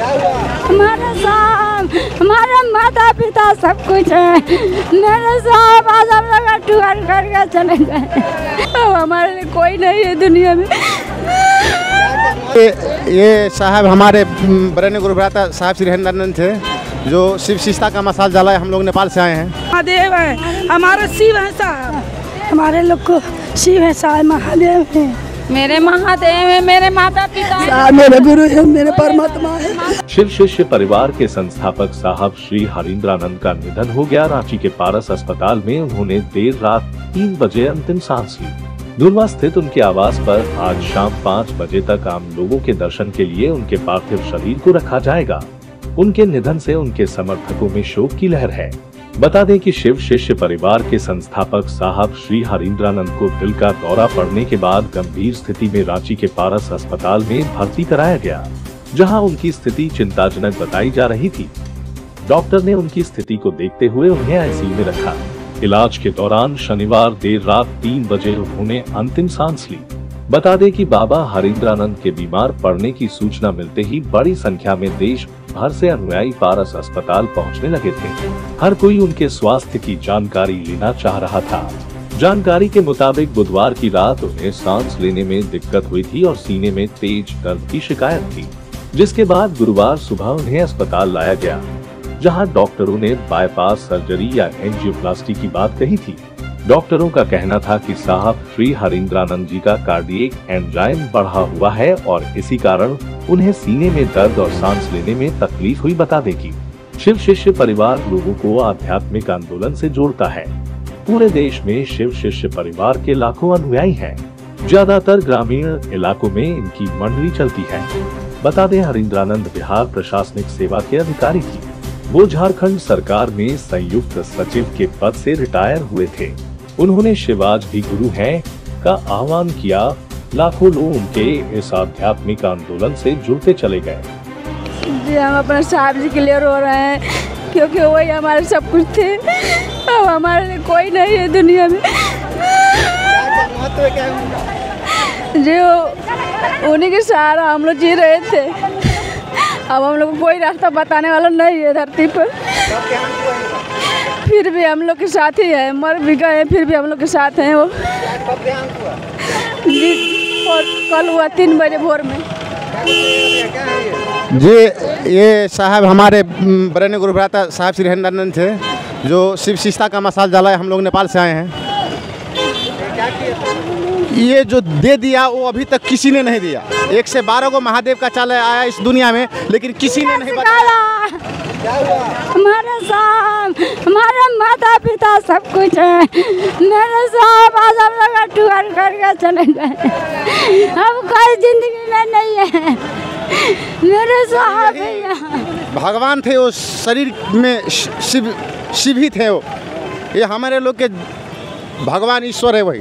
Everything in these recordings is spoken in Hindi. हमारा साहब, हमारा माता पिता सब कुछ है। मेरे साहब आज हम लोग टूर करके चले गए, अब हमारे लिए कोई नहीं है दुनिया में। ये साहब हमारे बड़े गुरु भ्राता साहब श्री हरिंद्रानंद थे, जो शिव शिष्य का मसाल जलाए। हम लोग नेपाल से आए हैं। महादेव है हमारा, शिव है साहब हमारे लोग को, शिव है साहब, महादेव है मेरे, महादेव है मेरे माता पिता, मेरे गुरु है, मेरे परमात्मा है। शिव शिष्य परिवार के संस्थापक साहब श्री हरिंद्रानंद का निधन हो गया। रांची के पारस अस्पताल में उन्होंने देर रात 3 बजे अंतिम सांस ली। दुर्वा स्थित उनके आवास पर आज शाम 5 बजे तक आम लोगों के दर्शन के लिए उनके पार्थिव शरीर को रखा जाएगा। उनके निधन से उनके समर्थकों में शोक की लहर है। बता दें कि शिव शिष्य परिवार के संस्थापक साहब श्री हरिंद्रानंद को दिल का दौरा पड़ने के बाद गंभीर स्थिति में रांची के पारस अस्पताल में भर्ती कराया गया, जहां उनकी स्थिति चिंताजनक बताई जा रही थी। डॉक्टर ने उनकी स्थिति को देखते हुए उन्हें आईसीयू में रखा। इलाज के दौरान शनिवार देर रात 3 बजे उन्होंने अंतिम सांस ली। बता दें कि बाबा हरिंद्रानंद के बीमार पड़ने की सूचना मिलते ही बड़ी संख्या में देश भर से अनुयायी पारस अस्पताल पहुंचने लगे थे। हर कोई उनके स्वास्थ्य की जानकारी लेना चाह रहा था। जानकारी के मुताबिक बुधवार की रात उन्हें सांस लेने में दिक्कत हुई थी और सीने में तेज दर्द की शिकायत थी, जिसके बाद गुरुवार सुबह उन्हें अस्पताल लाया गया, जहाँ डॉक्टरों ने बाईपास सर्जरी या एंजियोप्लास्टी की बात कही थी। डॉक्टरों का कहना था कि साहब श्री हरिंद्रानंद जी का कार्डियक एंजाइम बढ़ा हुआ है और इसी कारण उन्हें सीने में दर्द और सांस लेने में तकलीफ हुई। बता दें कि शिव शिष्य परिवार लोगों को आध्यात्मिक आंदोलन से जोड़ता है। पूरे देश में शिव शिष्य परिवार के लाखों अनुयायी हैं। ज्यादातर ग्रामीण इलाकों में इनकी मंडली चलती है। बता दें हरिंद्रानंद बिहार प्रशासनिक सेवा के अधिकारी थी। वो झारखण्ड सरकार में संयुक्त सचिव के पद से रिटायर हुए थे। उन्होंने शिवाज भी गुरु हैं का आह्वान किया। लाखों लोग उनके इस आध्यात्मिक आंदोलन से जुड़ते चले गए। जी हम अपने साहब जी के लिए रो रहे हैं, क्योंकि वही हमारे सब कुछ थे, अब हमारे लिए कोई नहीं है दुनिया में। जी उन्हीं के सहारा हम लोग जी रहे थे, अब हम लोग कोई रास्ता बताने वाला नहीं है धरती पर, फिर भी हम लोग के साथ ही है। मर भी गए फिर भी हम लोग के साथ हैं वो। और कल हुआ 3 बजे भोर में। जी ये साहब हमारे बड़े गुरु भ्राता साहब श्री हरिंद्रानंद थे, जो शिव शिष्य का मसाल जलाए। हम लोग नेपाल से आए हैं। ये जो दे दिया वो अभी तक किसी ने नहीं दिया। 112 को महादेव का चालय आया इस दुनिया में, लेकिन किसी ने नहीं बताया। हमारा साहब, हमारा माता पिता सब कुछ है। मेरे साहब आज हम लोग टूर करके चले गए, अब कोई जिंदगी में नहीं है। मेरे साहब भगवान थे, वो शरीर में शिव ही थे वो। ये हमारे लोग के भगवान ईश्वर है वही।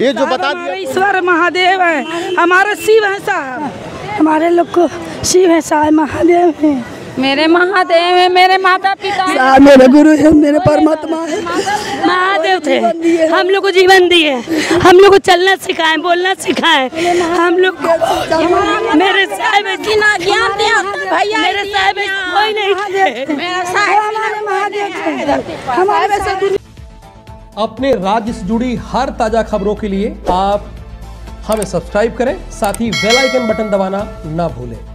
ये जो बता दिया ईश्वर महादेव है हमारा, शिव है साहब हमारे लोग को, शिव है साहब, महादेव है मेरे, महादेव है मेरे माता पिता, मेरे गुरु है मेरे परमात्मा है। महादेव थे हम लोग को जीवन दिए, हम लोग को चलना सिखाए, बोलना सिखाए, हम लोग को। मेरे साहब भैया, मेरे साहब कोई नहीं। अपने राज्य से जुड़ी हर ताजा खबरों के लिए आप हमें सब्सक्राइब करें, साथ ही बेल आइकन बटन दबाना ना भूलें।